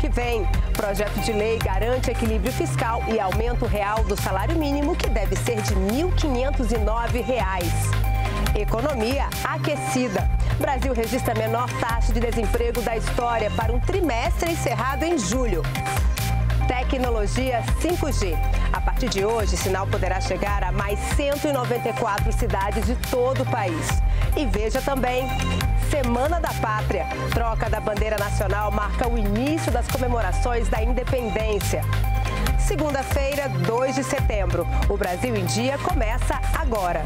que vem. O projeto de lei garante equilíbrio fiscal e aumento real do salário mínimo, que deve ser de R$ 1.509. Economia aquecida. Brasil registra a menor taxa de desemprego da história para um trimestre encerrado em julho. Tecnologia 5G. A partir de hoje, o sinal poderá chegar a mais 194 cidades de todo o país. E veja também, Semana da Pátria. Troca da bandeira nacional marca o início das comemorações da independência. Segunda-feira, 2 de setembro. O Brasil em Dia começa agora.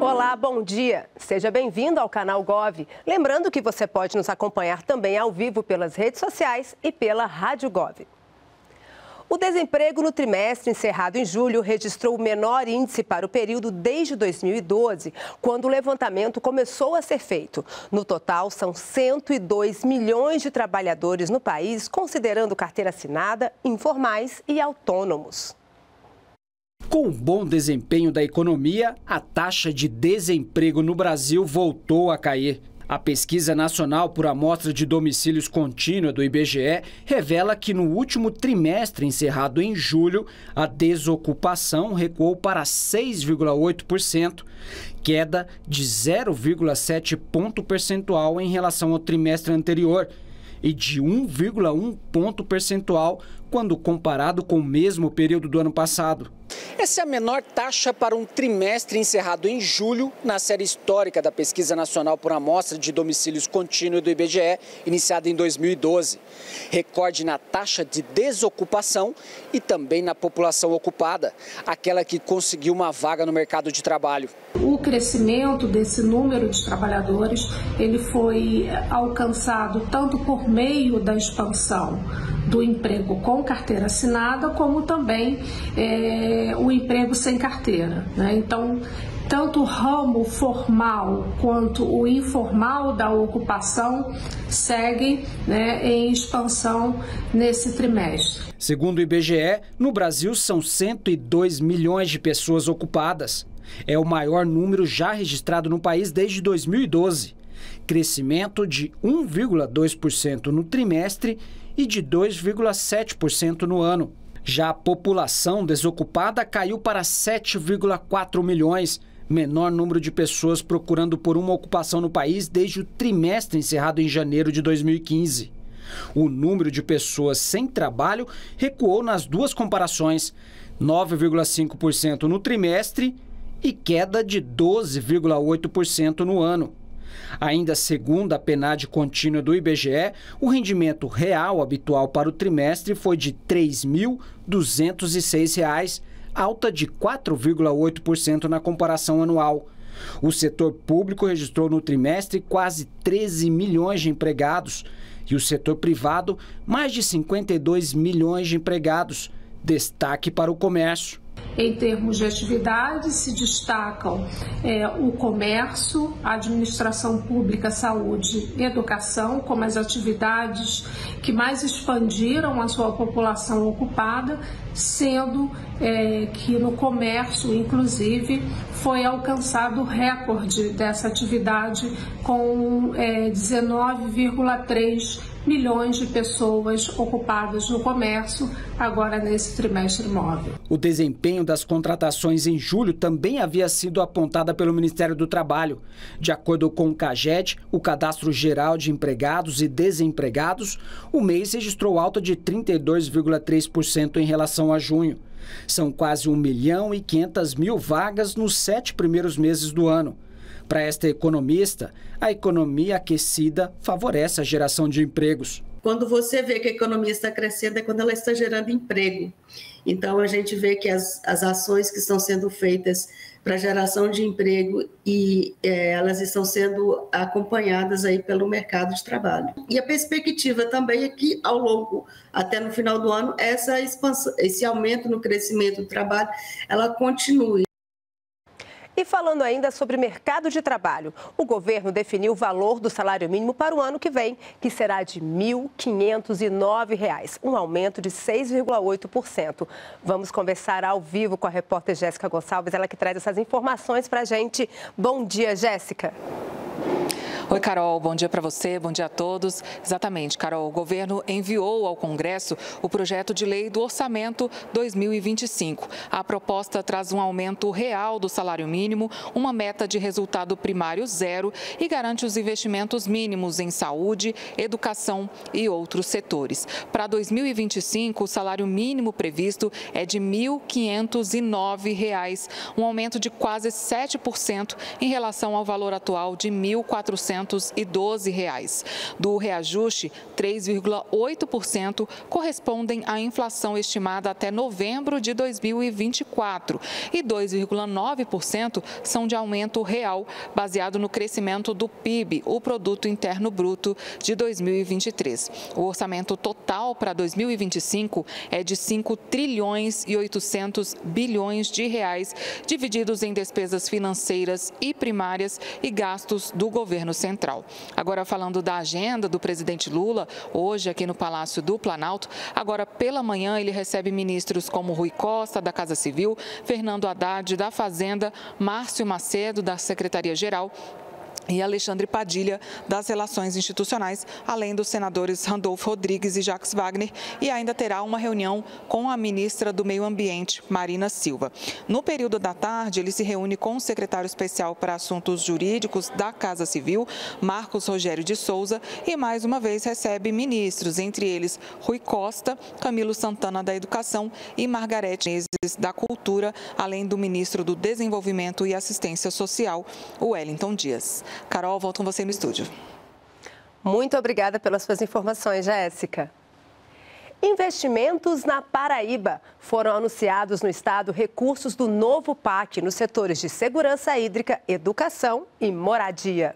Olá, bom dia. Seja bem-vindo ao CanalGov. Lembrando que você pode nos acompanhar também ao vivo pelas redes sociais e pela Rádio Gov. O desemprego no trimestre encerrado em julho registrou o menor índice para o período desde 2012, quando o levantamento começou a ser feito. No total, são 102 milhões de trabalhadores no país, considerando carteira assinada, informais e autônomos. Com o bom desempenho da economia, a taxa de desemprego no Brasil voltou a cair. A pesquisa nacional por amostra de domicílios contínua do IBGE revela que no último trimestre encerrado em julho, a desocupação recuou para 6,8%, queda de 0,7 ponto percentual em relação ao trimestre anterior e de 1,1 ponto percentual quando comparado com o mesmo período do ano passado. Essa é a menor taxa para um trimestre encerrado em julho na série histórica da Pesquisa Nacional por Amostra de Domicílios Contínua do IBGE, iniciada em 2012. Recorde na taxa de desocupação e também na população ocupada, aquela que conseguiu uma vaga no mercado de trabalho. O crescimento desse número de trabalhadores, ele foi alcançado tanto por meio da expansão do emprego com carteira assinada, como também o emprego sem carteira, né? Então, tanto o ramo formal quanto o informal da ocupação seguem, né, em expansão nesse trimestre. Segundo o IBGE, no Brasil são 102 milhões de pessoas ocupadas. É o maior número já registrado no país desde 2012. Crescimento de 1,2% no trimestre e de 2,7% no ano. Já a população desocupada caiu para 7,4 milhões, menor número de pessoas procurando por uma ocupação no país desde o trimestre encerrado em janeiro de 2015. O número de pessoas sem trabalho recuou nas duas comparações, 9,5% no trimestre e queda de 12,8% no ano. Ainda segundo a PNAD contínua do IBGE, o rendimento real habitual para o trimestre foi de R$ 3.206, alta de 4,8% na comparação anual. O setor público registrou no trimestre quase 13 milhões de empregados e o setor privado mais de 52 milhões de empregados. Destaque para o comércio. Em termos de atividade, se destacam o comércio, a administração pública, saúde e educação, como as atividades que mais expandiram a sua população ocupada, sendo que no comércio, inclusive, foi alcançado o recorde dessa atividade com 19,3%. Milhões de pessoas ocupadas no comércio agora nesse trimestre móvel. O desempenho das contratações em julho também havia sido apontada pelo Ministério do Trabalho. De acordo com o CAGED, o Cadastro Geral de Empregados e Desempregados, o mês registrou alta de 32,3% em relação a junho. São quase 1.500.000 vagas nos 7 primeiros meses do ano. Para esta economista, a economia aquecida favorece a geração de empregos. Quando você vê que a economia está crescendo é quando ela está gerando emprego. Então, a gente vê que as ações que estão sendo feitas para geração de emprego e elas estão sendo acompanhadas aí pelo mercado de trabalho. E a perspectiva também é que ao longo, até no final do ano, essa expansão, esse aumento no crescimento do trabalho, ela continue. E falando ainda sobre mercado de trabalho, o governo definiu o valor do salário mínimo para o ano que vem, que será de R$ 1.509, um aumento de 6,8%. Vamos conversar ao vivo com a repórter Jéssica Gonçalves, ela que traz essas informações para a gente. Bom dia, Jéssica. Oi, Carol. Bom dia para você, bom dia a todos. Exatamente, Carol. O governo enviou ao Congresso o projeto de lei do Orçamento 2025. A proposta traz um aumento real do salário mínimo, uma meta de resultado primário zero e garante os investimentos mínimos em saúde, educação e outros setores. Para 2025, o salário mínimo previsto é de R$ 1.509, um aumento de quase 7% em relação ao valor atual de R$ 1.400. R$ 1.412. Do reajuste, 3,8% correspondem à inflação estimada até novembro de 2024 e 2,9% são de aumento real, baseado no crescimento do PIB, o Produto Interno Bruto, de 2023. O orçamento total para 2025 é de 5 trilhões e 800 bilhões de reais, divididos em despesas financeiras e primárias e gastos do governo central. Agora, falando da agenda do presidente Lula, hoje aqui no Palácio do Planalto, agora pela manhã ele recebe ministros como Rui Costa, da Casa Civil, Fernando Haddad, da Fazenda, Márcio Macedo, da Secretaria-Geral, e Alexandre Padilha, das Relações Institucionais, além dos senadores Randolfo Rodrigues e Jacques Wagner, e ainda terá uma reunião com a ministra do Meio Ambiente, Marina Silva. No período da tarde, ele se reúne com o secretário especial para assuntos jurídicos da Casa Civil, Marcos Rogério de Souza, e mais uma vez recebe ministros, entre eles Rui Costa, Camilo Santana, da Educação, e Margareth Menezes, da Cultura, além do ministro do Desenvolvimento e Assistência Social, Wellington Dias. Carol, volto com você no estúdio. Muito obrigada pelas suas informações, Jéssica. Investimentos na Paraíba. Foram anunciados no estado recursos do novo PAC nos setores de segurança hídrica, educação e moradia.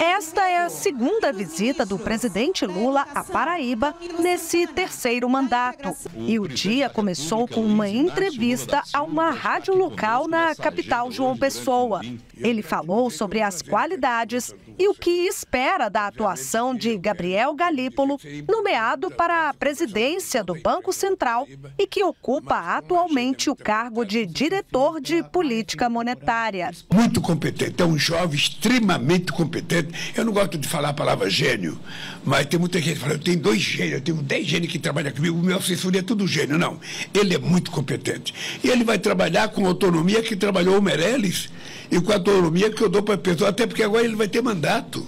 Esta é a segunda visita do presidente Lula à Paraíba nesse terceiro mandato. E o dia começou com uma entrevista a uma rádio local na capital João Pessoa. Ele falou sobre as qualidades e o que espera da atuação de Gabriel Galípolo, nomeado para a presidência do Banco Central e que ocupa atualmente o cargo de diretor de política monetária. Muito competente, é um jovem extremamente competente. Eu não gosto de falar a palavra gênio, mas tem muita gente que fala, eu tenho 2 gênios, eu tenho 10 gênios que trabalham comigo, o meu assessor é tudo gênio. Não, ele é muito competente. E ele vai trabalhar com a autonomia que trabalhou o Meirelles e com a autonomia que eu dou para a pessoa, até porque agora ele vai ter mandato.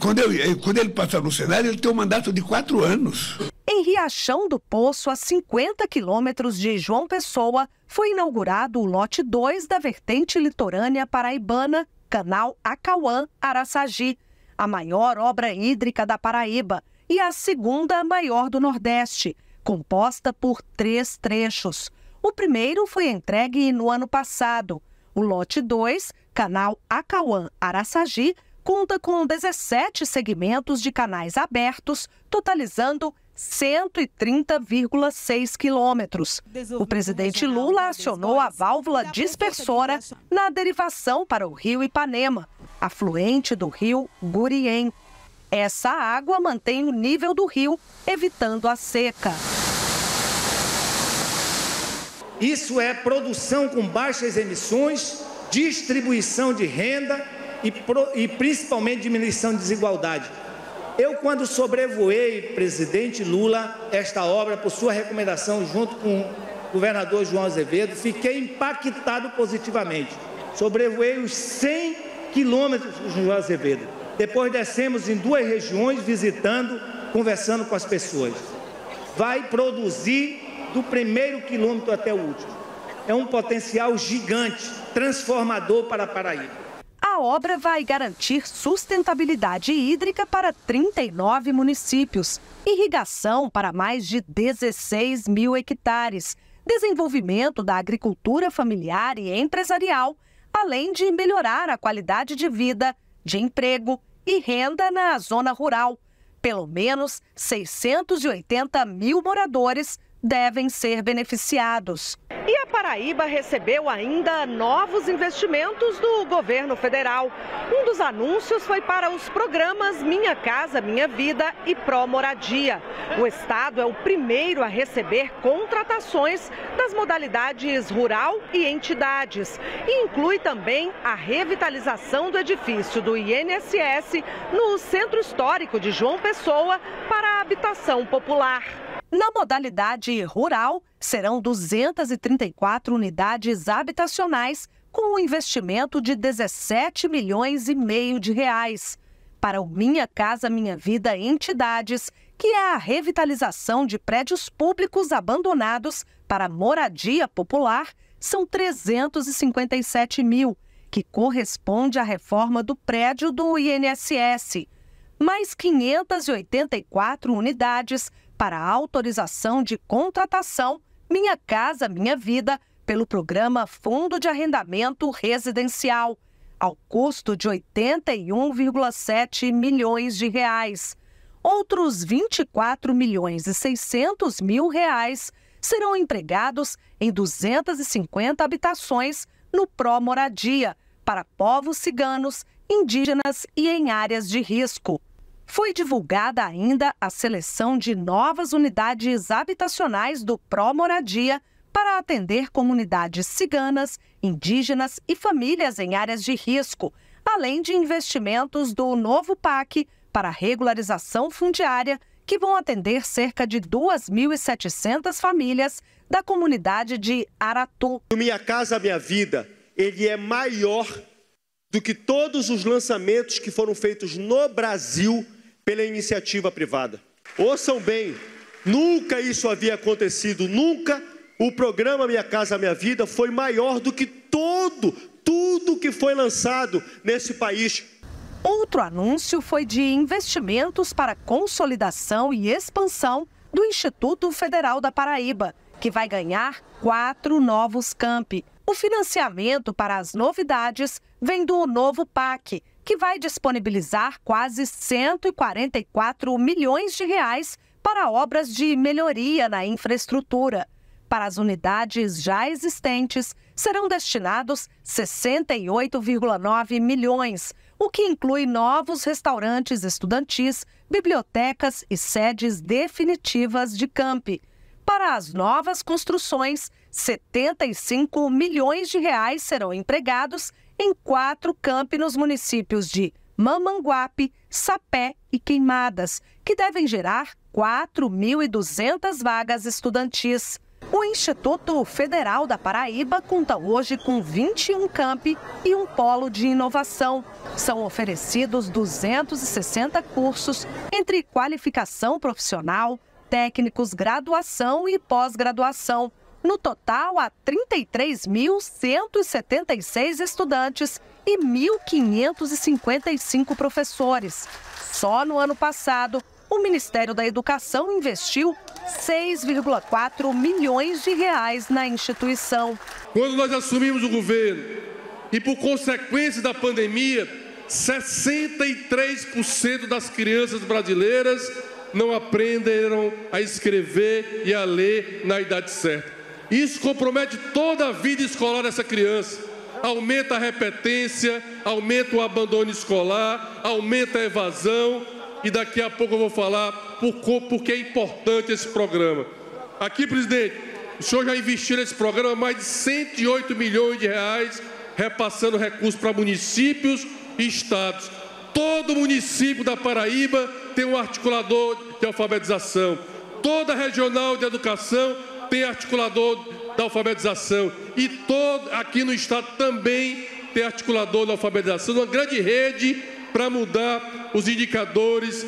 Quando ele passar no Senado, ele tem um mandato de 4 anos. Em Riachão do Poço, a 50 quilômetros de João Pessoa, foi inaugurado o lote 2 da vertente litorânea paraibana, Canal Acauã-Araçagi, a maior obra hídrica da Paraíba e a segunda maior do Nordeste, composta por 3 trechos. O primeiro foi entregue no ano passado. O lote 2, Canal Acauã-Araçagi, conta com 17 segmentos de canais abertos, totalizando 130,6 quilômetros. O presidente Lula acionou a válvula dispersora na derivação para o rio Ipanema, afluente do rio Guriem. Essa água mantém o nível do rio, evitando a seca. Isso é produção com baixas emissões, distribuição de renda e principalmente diminuição de desigualdade. Eu, quando sobrevoei, presidente Lula, esta obra, por sua recomendação, junto com o governador João Azevedo, fiquei impactado positivamente. Sobrevoei os 100 quilômetros do João Azevedo. Depois descemos em 2 regiões, visitando, conversando com as pessoas. Vai produzir do primeiro quilômetro até o último. É um potencial gigante, transformador para a Paraíba. A obra vai garantir sustentabilidade hídrica para 39 municípios, irrigação para mais de 16 mil hectares, desenvolvimento da agricultura familiar e empresarial, além de melhorar a qualidade de vida, de emprego e renda na zona rural. Pelo menos 680 mil moradores devem ser beneficiados. E a Paraíba recebeu ainda novos investimentos do governo federal. Um dos anúncios foi para os programas Minha Casa Minha Vida e Pro Moradia. O estado é o primeiro a receber contratações das modalidades rural e entidades. E inclui também a revitalização do edifício do INSS no Centro Histórico de João Pessoa para a habitação popular. Na modalidade rural, serão 234 unidades habitacionais com um investimento de 17 milhões e meio de reais. Para o Minha Casa Minha Vida Entidades, que é a revitalização de prédios públicos abandonados para moradia popular, são 357 mil, que corresponde à reforma do prédio do INSS. Mais 584 unidades para autorização de contratação Minha Casa Minha Vida pelo programa Fundo de Arrendamento Residencial, ao custo de 81,7 milhões de reais. Outros 24 milhões e 600 mil reais serão empregados em 250 habitações no Pro Moradia, para povos ciganos, indígenas e em áreas de risco. Foi divulgada ainda a seleção de novas unidades habitacionais do Pro Moradia para atender comunidades ciganas, indígenas e famílias em áreas de risco, além de investimentos do novo PAC para regularização fundiária, que vão atender cerca de 2.700 famílias da comunidade de Aratu. O Minha Casa Minha Vida, ele é maior do que todos os lançamentos que foram feitos no Brasil pela iniciativa privada. Ouçam bem, nunca isso havia acontecido, nunca o programa Minha Casa Minha Vida foi maior do que tudo que foi lançado nesse país. Outro anúncio foi de investimentos para consolidação e expansão do Instituto Federal da Paraíba, que vai ganhar 4 novos campi. O financiamento para as novidades vem do novo PAC, que vai disponibilizar quase 144 milhões de reais para obras de melhoria na infraestrutura. Para as unidades já existentes, serão destinados 68,9 milhões, o que inclui novos restaurantes estudantis, bibliotecas e sedes definitivas de campi. Para as novas construções, 75 milhões de reais serão empregados em 4 campi nos municípios de Mamanguape, Sapé e Queimadas, que devem gerar 4.200 vagas estudantis. O Instituto Federal da Paraíba conta hoje com 21 campi e um polo de inovação. São oferecidos 260 cursos entre qualificação profissional, técnicos, graduação e pós-graduação. No total, há 33.176 estudantes e 1.555 professores. Só no ano passado, o Ministério da Educação investiu 6,4 milhões de reais na instituição. Quando nós assumimos o governo e, por consequência da pandemia, 63% das crianças brasileiras não aprenderam a escrever e a ler na idade certa. Isso compromete toda a vida escolar dessa criança. Aumenta a repetência, aumenta o abandono escolar, aumenta a evasão. E daqui a pouco eu vou falar porque é importante esse programa. Aqui, presidente, o senhor já investiu nesse programa mais de 108 milhões de reais, repassando recursos para municípios e estados. Todo município da Paraíba tem um articulador de alfabetização. Toda regional de educação tem articulador da alfabetização. E todo aqui no estado também tem articulador da alfabetização. Uma grande rede para mudar os indicadores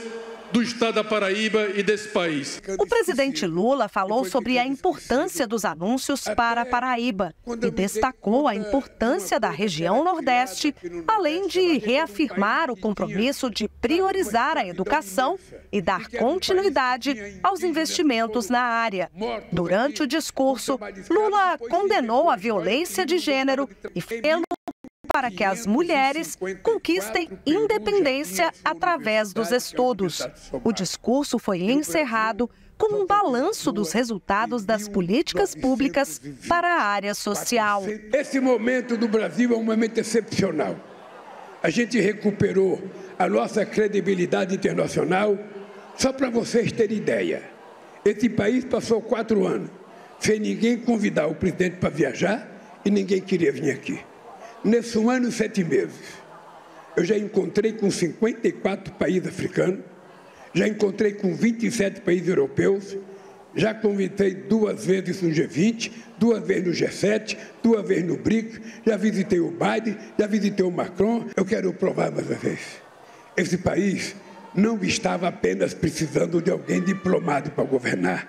do estado da Paraíba e desse país. O presidente Lula falou sobre a importância dos anúncios para a Paraíba e destacou a importância da região Nordeste, além de reafirmar o compromisso de priorizar a educação e dar continuidade aos investimentos na área. Durante o discurso, Lula condenou a violência de gênero e fez para que as mulheres conquistem independência através dos estudos. O discurso foi encerrado com um balanço dos resultados das políticas públicas para a área social. Esse momento do Brasil é um momento excepcional. A gente recuperou a nossa credibilidade internacional. Só para vocês terem ideia, esse país passou 4 anos sem ninguém convidar o presidente para viajar e ninguém queria vir aqui. Nesse 1 ano e 7 meses, eu já encontrei com 54 países africanos, já encontrei com 27 países europeus, já convidei 2 vezes no G20, 2 vezes no G7, 2 vezes no BRICS, já visitei o Biden, já visitei o Macron. Eu quero provar mais uma vez, esse país não estava apenas precisando de alguém diplomado para governar.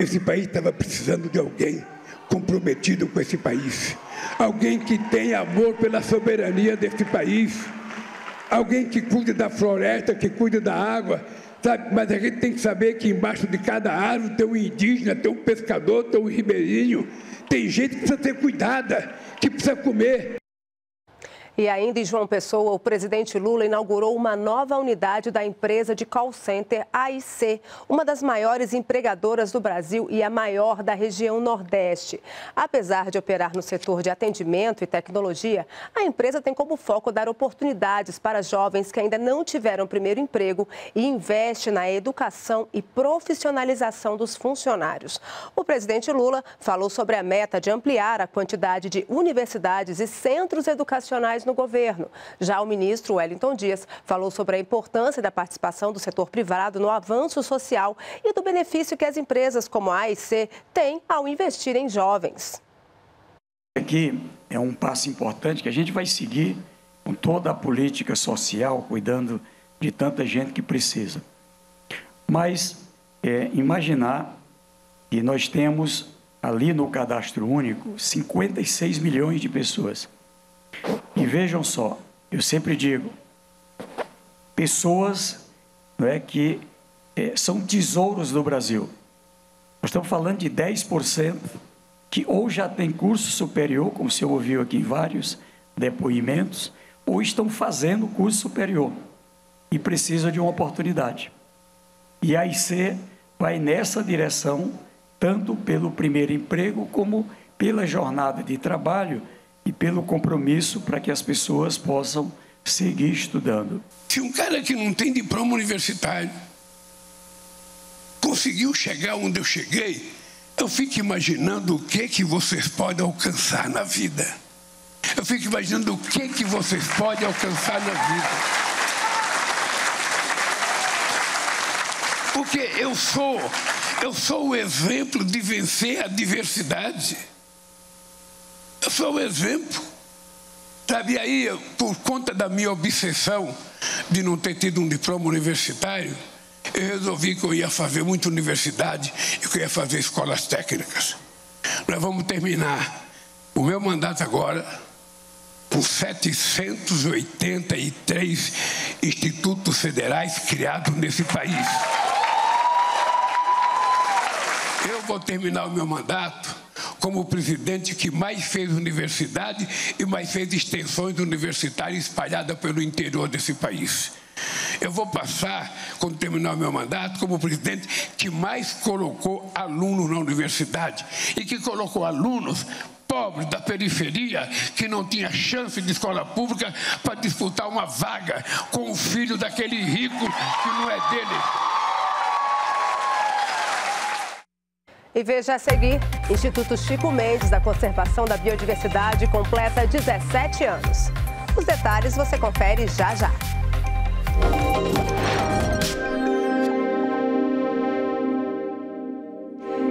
Esse país estava precisando de alguém comprometido com esse país. Alguém que tenha amor pela soberania desse país. Alguém que cuide da floresta, que cuide da água, sabe? Mas a gente tem que saber que embaixo de cada árvore tem um indígena, tem um pescador, tem um ribeirinho. Tem gente que precisa ser cuidada, que precisa comer. E ainda em João Pessoa, o presidente Lula inaugurou uma nova unidade da empresa de call center AIC, uma das maiores empregadoras do Brasil e a maior da região Nordeste. Apesar de operar no setor de atendimento e tecnologia, a empresa tem como foco dar oportunidades para jovens que ainda não tiveram primeiro emprego e investe na educação e profissionalização dos funcionários. O presidente Lula falou sobre a meta de ampliar a quantidade de universidades e centros educacionais no governo. Já o ministro Wellington Dias falou sobre a importância da participação do setor privado no avanço social e do benefício que as empresas como a AIC têm ao investir em jovens. Aqui é um passo importante que a gente vai seguir com toda a política social, cuidando de tanta gente que precisa. Mas imaginar que nós temos ali no cadastro único 56 milhões de pessoas. E vejam só, eu sempre digo, pessoas que são tesouros do Brasil. Nós estamos falando de 10% que ou já tem curso superior, como você ouviu aqui em vários depoimentos, ou estão fazendo curso superior e precisam de uma oportunidade. E a IC vai nessa direção, tanto pelo primeiro emprego como pela jornada de trabalho, e pelo compromisso para que as pessoas possam seguir estudando. Se um cara que não tem diploma universitário conseguiu chegar onde eu cheguei, eu fico imaginando o que vocês podem alcançar na vida. Eu fico imaginando o que vocês podem alcançar na vida. Porque eu sou o exemplo de vencer a diversidade. Eu sou um exemplo, sabe? E aí, por conta da minha obsessão de não ter tido um diploma universitário, eu resolvi que eu ia fazer muita universidade e que eu ia fazer escolas técnicas. Nós vamos terminar o meu mandato agora com 783 institutos federais criados nesse país. Eu vou terminar o meu mandato como o presidente que mais fez universidade e mais fez extensões universitárias espalhadas pelo interior desse país. Eu vou passar, quando terminar o meu mandato, como o presidente que mais colocou alunos na universidade e que colocou alunos pobres da periferia, que não tinha chance de escola pública, para disputar uma vaga com o filho daquele rico que não é dele. E veja a seguir, Instituto Chico Mendes da Conservação da Biodiversidade completa 17 anos. Os detalhes você confere já já.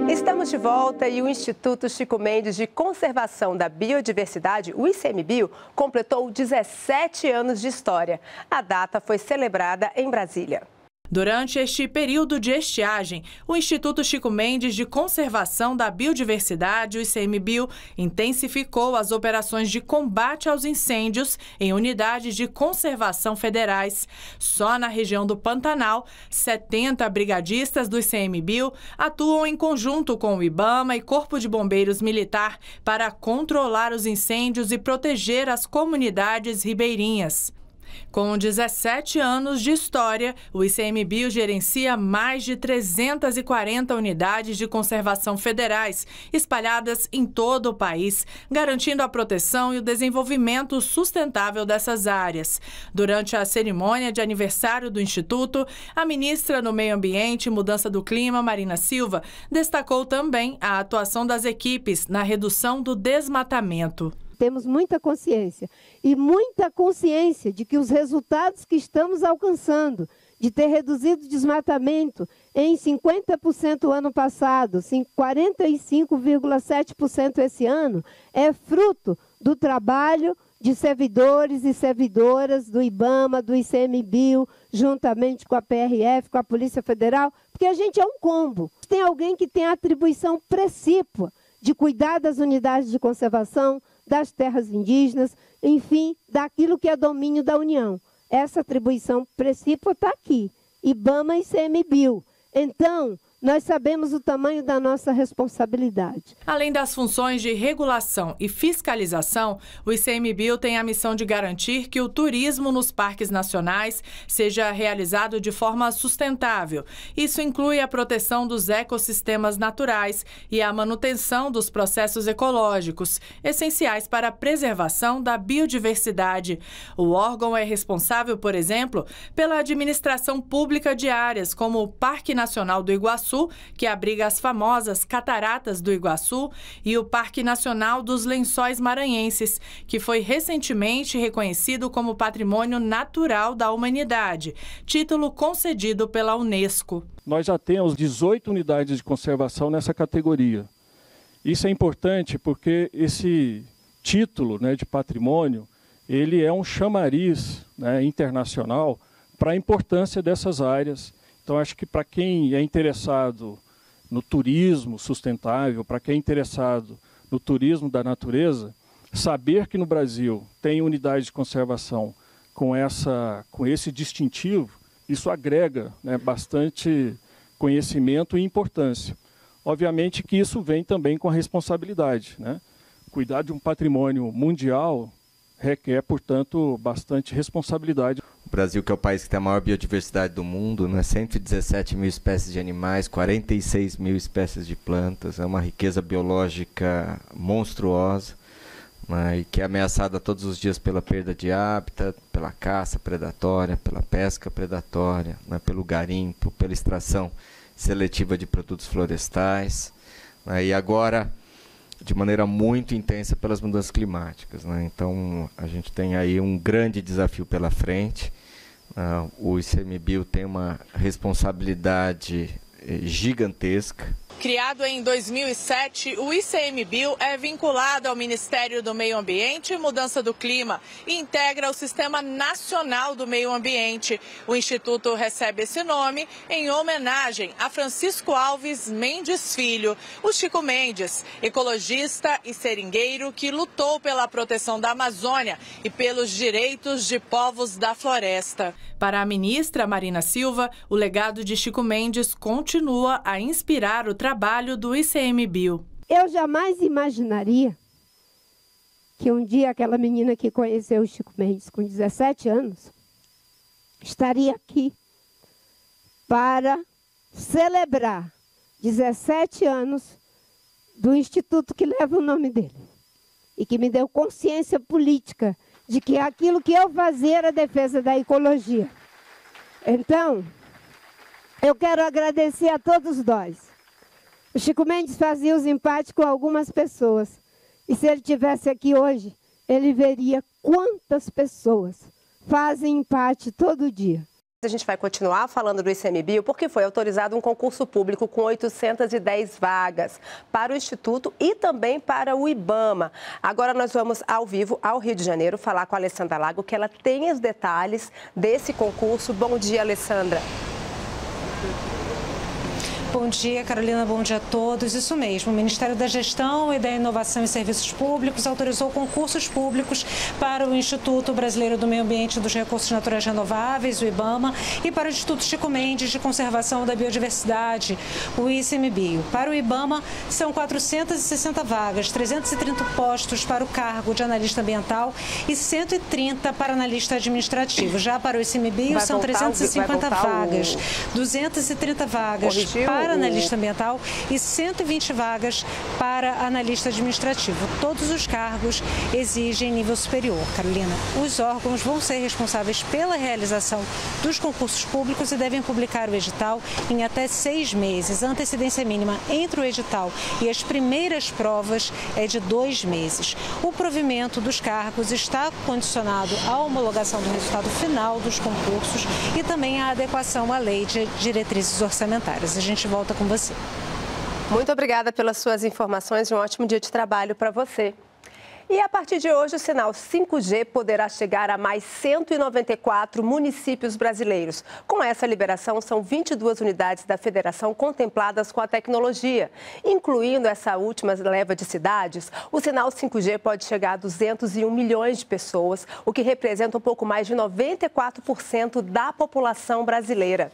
Estamos de volta e o Instituto Chico Mendes de Conservação da Biodiversidade, o ICMBio, completou 17 anos de história. A data foi celebrada em Brasília. Durante este período de estiagem, o Instituto Chico Mendes de Conservação da Biodiversidade, o ICMBio, intensificou as operações de combate aos incêndios em unidades de conservação federais. Só na região do Pantanal, 70 brigadistas do ICMBio atuam em conjunto com o IBAMA e Corpo de Bombeiros Militar para controlar os incêndios e proteger as comunidades ribeirinhas. Com 17 anos de história, o ICMBio gerencia mais de 340 unidades de conservação federais, espalhadas em todo o país, garantindo a proteção e o desenvolvimento sustentável dessas áreas. Durante a cerimônia de aniversário do Instituto, a ministra do Meio Ambiente e Mudança do Clima, Marina Silva, destacou também a atuação das equipes na redução do desmatamento. Temos muita consciência de que os resultados que estamos alcançando, de ter reduzido o desmatamento em 50% o ano passado, 45,7% esse ano, é fruto do trabalho de servidores e servidoras do IBAMA, do ICMBio, juntamente com a PRF, com a Polícia Federal, porque a gente é um combo. Tem alguém que tem a atribuição precípua de cuidar das unidades de conservação, das terras indígenas, enfim, daquilo que é domínio da União. Essa atribuição precípua está aqui, IBAMA e ICMBio. Então, nós sabemos o tamanho da nossa responsabilidade. Além das funções de regulação e fiscalização, o ICMBio tem a missão de garantir que o turismo nos parques nacionais seja realizado de forma sustentável. Isso inclui a proteção dos ecossistemas naturais e a manutenção dos processos ecológicos, essenciais para a preservação da biodiversidade. O órgão é responsável, por exemplo, pela administração pública de áreas como o Parque Nacional do Iguaçu, que abriga as famosas Cataratas do Iguaçu, e o Parque Nacional dos Lençóis Maranhenses, que foi recentemente reconhecido como Patrimônio Natural da Humanidade, título concedido pela Unesco. Nós já temos 18 unidades de conservação nessa categoria. Isso é importante porque esse título, né, de patrimônio, ele é um chamariz, né, internacional para a importância dessas áreas. Então, acho que para quem é interessado no turismo sustentável, para quem é interessado no turismo da natureza, saber que no Brasil tem unidade de conservação com esse distintivo, isso agrega, né, bastante conhecimento e importância. Obviamente que isso vem também com a responsabilidade, né? Cuidar de um patrimônio mundial requer, portanto, bastante responsabilidade. O Brasil, que é o país que tem a maior biodiversidade do mundo, né? 117 mil espécies de animais, 46 mil espécies de plantas, é uma riqueza biológica monstruosa, né? E que é ameaçada todos os dias pela perda de hábitat, pela caça predatória, pela pesca predatória, né? Pelo garimpo, pela extração seletiva de produtos florestais, né? E agora, de maneira muito intensa, pelas mudanças climáticas, né? Então, a gente tem aí um grande desafio pela frente. O ICMBio tem uma responsabilidade gigantesca. Criado em 2007, o ICMBio é vinculado ao Ministério do Meio Ambiente e Mudança do Clima e integra o Sistema Nacional do Meio Ambiente. O Instituto recebe esse nome em homenagem a Francisco Alves Mendes Filho, o Chico Mendes, ecologista e seringueiro que lutou pela proteção da Amazônia e pelos direitos de povos da floresta. Para a ministra Marina Silva, o legado de Chico Mendes continua a inspirar o trabalho do ICMBio. Eu jamais imaginaria que um dia aquela menina que conheceu o Chico Mendes com 17 anos estaria aqui para celebrar 17 anos do instituto que leva o nome dele e que me deu consciência política de que aquilo que eu fazia era a defesa da ecologia. Então, eu quero agradecer a todos nós. O Chico Mendes fazia os empates com algumas pessoas. E se ele estivesse aqui hoje, ele veria quantas pessoas fazem empate todo dia. A gente vai continuar falando do ICMBio porque foi autorizado um concurso público com 810 vagas para o Instituto e também para o IBAMA. Agora nós vamos ao vivo ao Rio de Janeiro falar com a Alessandra Lago, que ela tem os detalhes desse concurso. Bom dia, Alessandra. Bom dia, Carolina. Bom dia a todos. Isso mesmo, o Ministério da Gestão e da Inovação e Serviços Públicos autorizou concursos públicos para o Instituto Brasileiro do Meio Ambiente e dos Recursos Naturais Renováveis, o IBAMA, e para o Instituto Chico Mendes de Conservação da Biodiversidade, o ICMBio. Para o IBAMA, são 460 vagas, 330 postos para o cargo de analista ambiental e 130 para analista administrativo. Já para o ICMBio, são 350 vagas, 230 vagas para analista ambiental e 120 vagas para analista administrativo. Todos os cargos exigem nível superior. Carolina, os órgãos vão ser responsáveis pela realização dos concursos públicos e devem publicar o edital em até 6 meses. A antecedência mínima entre o edital e as primeiras provas é de 2 meses. O provimento dos cargos está condicionado à homologação do resultado final dos concursos e também à adequação à lei de diretrizes orçamentárias. A gente volta com você. Muito obrigada pelas suas informações e um ótimo dia de trabalho para você. E a partir de hoje, o sinal 5G poderá chegar a mais 194 municípios brasileiros. Com essa liberação, são 22 unidades da federação contempladas com a tecnologia. Incluindo essa última leva de cidades, o sinal 5G pode chegar a 201 milhões de pessoas, o que representa um pouco mais de 94% da população brasileira.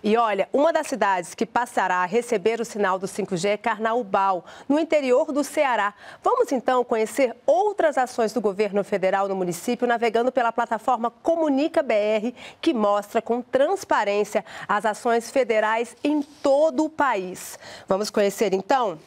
E olha, uma das cidades que passará a receber o sinal do 5G é Carnaúbal, no interior do Ceará. Vamos então conhecer outras ações do governo federal no município, navegando pela plataforma Comunica BR, que mostra com transparência as ações federais em todo o país. Vamos conhecer então,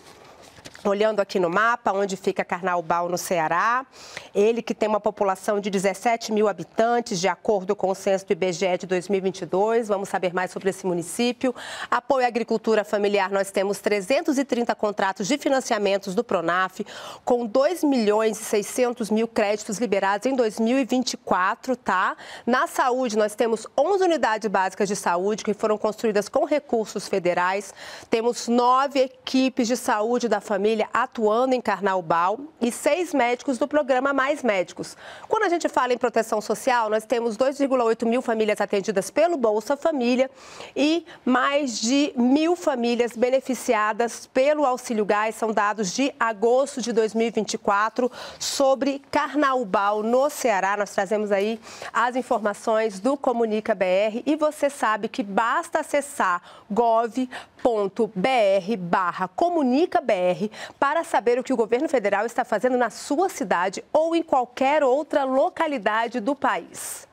olhando aqui no mapa, onde fica Carnaúbal, no Ceará. Ele que tem uma população de 17 mil habitantes, de acordo com o censo do IBGE de 2022. Vamos saber mais sobre esse município. Apoio à agricultura familiar, nós temos 330 contratos de financiamentos do Pronaf, com 2 milhões e 600 mil créditos liberados em 2024, tá? Na saúde, nós temos 11 unidades básicas de saúde que foram construídas com recursos federais. Temos 9 equipes de saúde da família atuando em Carnaúbal e 6 médicos do programa Mais Médicos. Quando a gente fala em proteção social, nós temos 2,8 mil famílias atendidas pelo Bolsa Família e mais de 1.000 famílias beneficiadas pelo Auxílio Gás. São dados de agosto de 2024 sobre Carnaúbal, no Ceará. Nós trazemos aí as informações do Comunica BR e você sabe que basta acessar gov.br/comunicabr para saber o que o governo federal está fazendo na sua cidade ou em qualquer outra localidade do país.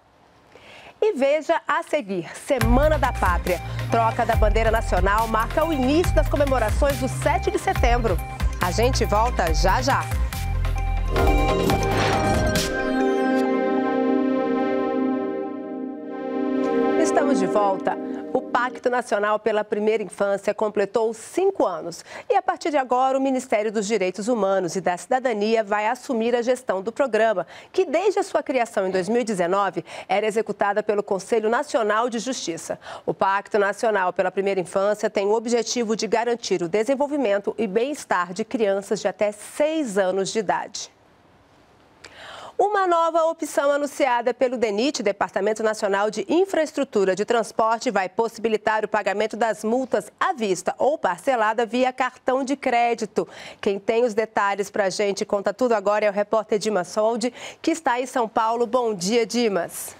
E veja a seguir, Semana da Pátria. Troca da bandeira nacional marca o início das comemorações do 7 de setembro. A gente volta já já. Estamos de volta. O Pacto Nacional pela Primeira Infância completou 5 anos e, a partir de agora, o Ministério dos Direitos Humanos e da Cidadania vai assumir a gestão do programa, que desde a sua criação em 2019 era executada pelo Conselho Nacional de Justiça. O Pacto Nacional pela Primeira Infância tem o objetivo de garantir o desenvolvimento e bem-estar de crianças de até 6 anos de idade. Uma nova opção anunciada pelo DENIT, Departamento Nacional de Infraestrutura de Transporte, vai possibilitar o pagamento das multas à vista ou parcelada via cartão de crédito. Quem tem os detalhes para a gente conta tudo agora é o repórter Dimas Soldi, que está em São Paulo. Bom dia, Dimas.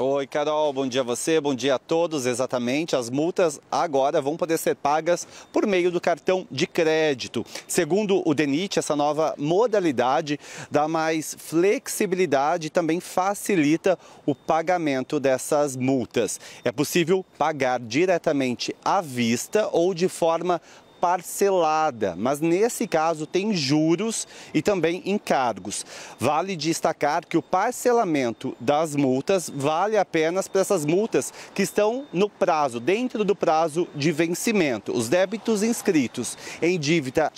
Oi, Carol, bom dia a você, bom dia a todos. Exatamente, as multas agora vão poder ser pagas por meio do cartão de crédito. Segundo o DENIT, essa nova modalidade dá mais flexibilidade e também facilita o pagamento dessas multas. É possível pagar diretamente à vista ou de forma parcelada, mas nesse caso tem juros e também encargos. Vale destacar que o parcelamento das multas vale apenas para essas multas que estão no prazo, dentro do prazo de vencimento. Os débitos inscritos em dívida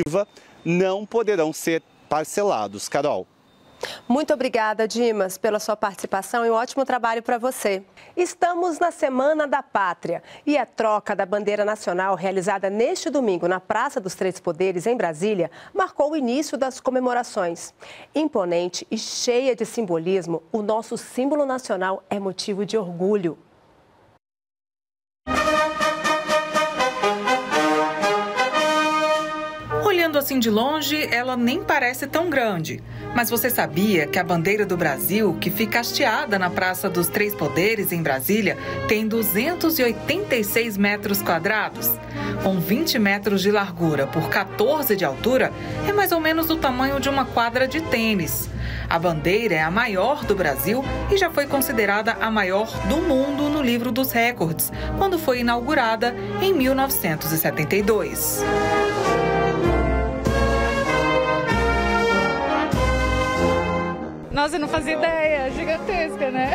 ativa não poderão ser parcelados. Carol. Muito obrigada, Dimas, pela sua participação e um ótimo trabalho para você. Estamos na Semana da Pátria e a troca da bandeira nacional realizada neste domingo na Praça dos Três Poderes, em Brasília, marcou o início das comemorações. Imponente e cheia de simbolismo, o nosso símbolo nacional é motivo de orgulho. assim de longe, ela nem parece tão grande. Mas você sabia que a bandeira do Brasil, que fica hasteada na Praça dos Três Poderes, em Brasília, tem 286 metros quadrados? Com 20 metros de largura por 14 de altura, é mais ou menos o tamanho de uma quadra de tênis. A bandeira é a maior do Brasil e já foi considerada a maior do mundo no Livro dos Recordes, quando foi inaugurada em 1972. Nossa, eu não fazia ideia, gigantesca, né?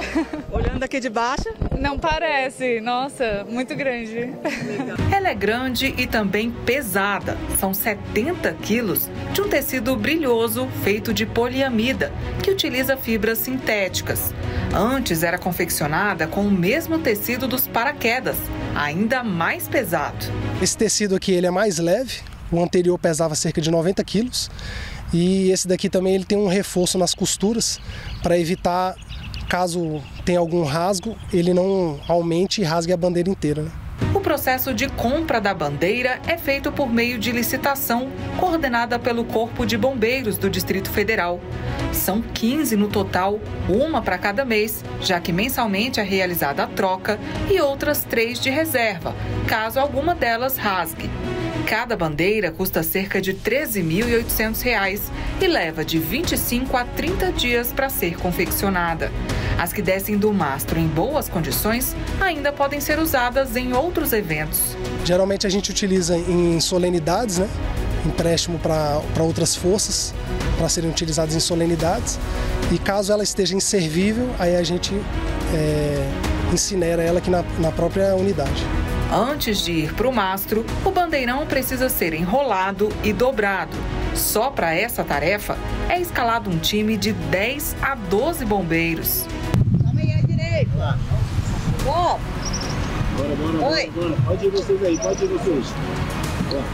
Olhando aqui de baixo? Não parece, nossa, muito grande. Ela é grande e também pesada, são 70 quilos de um tecido brilhoso feito de poliamida, que utiliza fibras sintéticas. Antes era confeccionada com o mesmo tecido dos paraquedas, ainda mais pesado. Esse tecido aqui ele é mais leve, o anterior pesava cerca de 90 quilos. E esse daqui também ele tem um reforço nas costuras para evitar, caso tenha algum rasgo, ele não aumente e rasgue a bandeira inteira, né? O processo de compra da bandeira é feito por meio de licitação, coordenada pelo Corpo de Bombeiros do Distrito Federal. São 15 no total, uma para cada mês, já que mensalmente é realizada a troca, e outras 3 de reserva, caso alguma delas rasgue. Cada bandeira custa cerca de R$ 13.800 e leva de 25 a 30 dias para ser confeccionada. As que descem do mastro em boas condições ainda podem ser usadas em outros eventos. Geralmente a gente utiliza em solenidades, né? Empréstimo para outras forças, para serem utilizadas em solenidades. E caso ela esteja inservível, aí a gente incinera ela aqui na própria unidade. Antes de ir para o mastro, o bandeirão precisa ser enrolado e dobrado. Só para essa tarefa é escalado um time de 10 a 12 bombeiros. Toma aí à direita. Bom. Bora, bora, bora, bora. Pode ir vocês aí, pode ir vocês. Bora.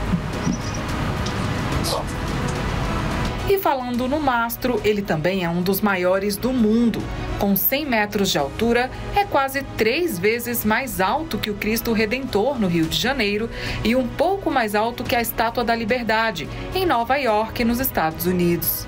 E falando no mastro, ele também é um dos maiores do mundo. Com 100 metros de altura, é quase 3 vezes mais alto que o Cristo Redentor, no Rio de Janeiro, e um pouco mais alto que a Estátua da Liberdade, em Nova York, nos Estados Unidos.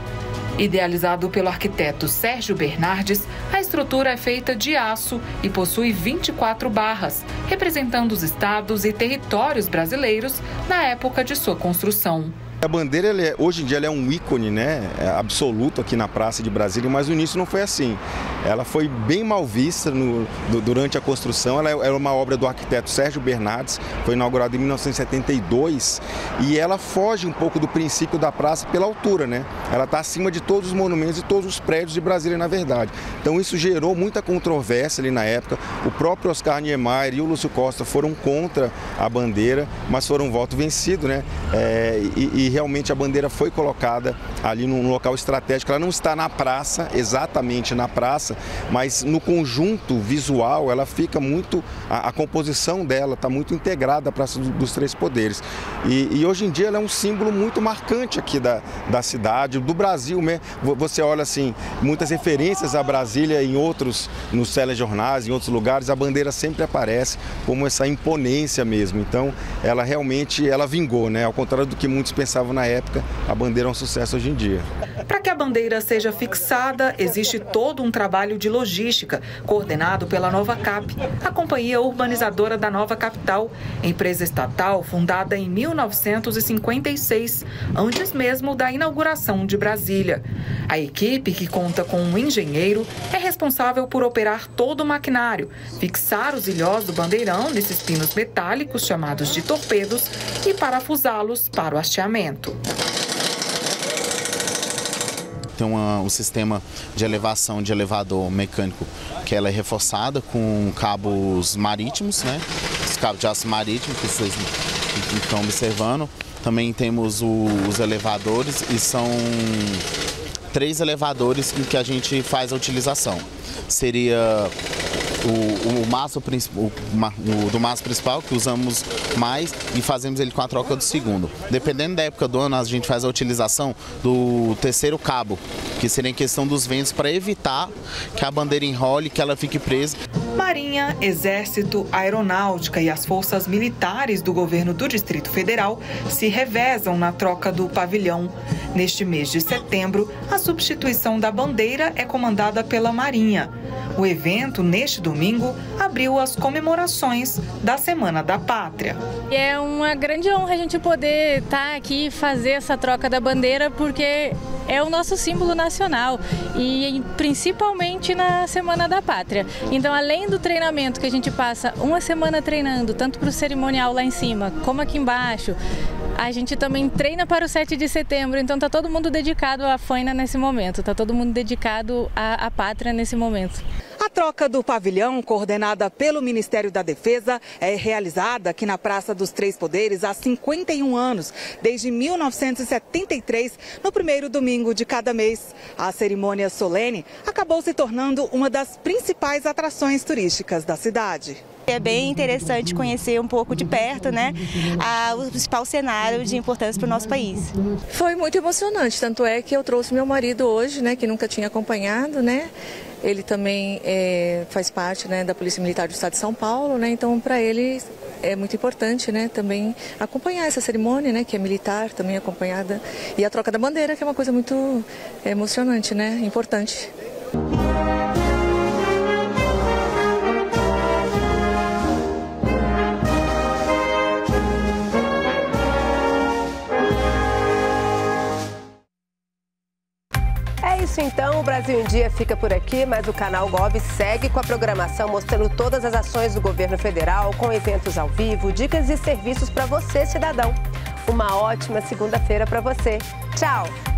Idealizado pelo arquiteto Sérgio Bernardes, a estrutura é feita de aço e possui 24 barras, representando os estados e territórios brasileiros na época de sua construção. A bandeira, hoje em dia, ela é um ícone, né, absoluto aqui na Praça de Brasília, mas no início não foi assim. Ela foi bem mal vista durante a construção. Ela é uma obra do arquiteto Sérgio Bernardes, foi inaugurada em 1972 e ela foge um pouco do princípio da praça pela altura, né? Ela está acima de todos os monumentos e todos os prédios de Brasília, na verdade. Então isso gerou muita controvérsia ali na época. O próprio Oscar Niemeyer e o Lúcio Costa foram contra a bandeira, mas foram voto vencido, né? E realmente a bandeira foi colocada ali num local estratégico. Ela não está na praça, exatamente na praça, mas no conjunto visual ela fica muito, a composição dela está muito integrada à Praça dos Três Poderes. E hoje em dia ela é um símbolo muito marcante aqui da cidade, do Brasil mesmo. Você olha assim, muitas referências a Brasília em outros, nos telejornais, em outros lugares, a bandeira sempre aparece como essa imponência mesmo. Então ela realmente, ela vingou, né? Ao contrário do que muitos pensavam na época, a bandeira é um sucesso hoje em dia. Para que a bandeira seja fixada, existe todo um trabalho de logística, coordenado pela Nova Cap, a Companhia Urbanizadora da Nova Capital, empresa estatal fundada em 1956, antes mesmo da inauguração de Brasília. A equipe, que conta com um engenheiro, é responsável por operar todo o maquinário, fixar os ilhós do bandeirão nesses pinos metálicos chamados de torpedos e parafusá-los para o hasteamento. Tem um sistema de elevação de elevador mecânico que ela é reforçada com cabos marítimos, né? Os cabos de aço marítimo que vocês estão observando. Também temos os elevadores e são 3 elevadores em que a gente faz a utilização. Seria do mastro principal, que usamos mais e fazemos ele com a troca do segundo. Dependendo da época do ano, a gente faz a utilização do terceiro cabo, que seria em questão dos ventos, para evitar que a bandeira enrole e que ela fique presa. Marinha, Exército, Aeronáutica e as forças militares do governo do Distrito Federal se revezam na troca do pavilhão. Neste mês de setembro, a substituição da bandeira é comandada pela Marinha. O evento, neste domingo, abriu as comemorações da Semana da Pátria. É uma grande honra a gente poder estar aqui e fazer essa troca da bandeira, porque é o nosso símbolo nacional e principalmente na Semana da Pátria. Então, além do treinamento que a gente passa uma semana treinando, tanto para o cerimonial lá em cima como aqui embaixo, a gente também treina para o 7 de setembro, então está todo mundo dedicado à faina nesse momento, está todo mundo dedicado à pátria nesse momento. A troca do pavilhão, coordenada pelo Ministério da Defesa, é realizada aqui na Praça dos Três Poderes há 51 anos, desde 1973, no primeiro domingo de cada mês. A cerimônia solene acabou se tornando uma das principais atrações turísticas da cidade. É bem interessante conhecer um pouco de perto, né, o principal cenário de importância para o nosso país. Foi muito emocionante, tanto é que eu trouxe meu marido hoje, né, que nunca tinha acompanhado, né. Ele também faz parte, né, da Polícia Militar do Estado de São Paulo, né, então para ele é muito importante, né, também acompanhar essa cerimônia, né, que é militar, também acompanhada, e a troca da bandeira, que é uma coisa muito emocionante, né, importante. Então, o Brasil em Dia fica por aqui, mas o CanalGov segue com a programação mostrando todas as ações do governo federal, com eventos ao vivo, dicas e serviços para você, cidadão. Uma ótima segunda-feira para você. Tchau!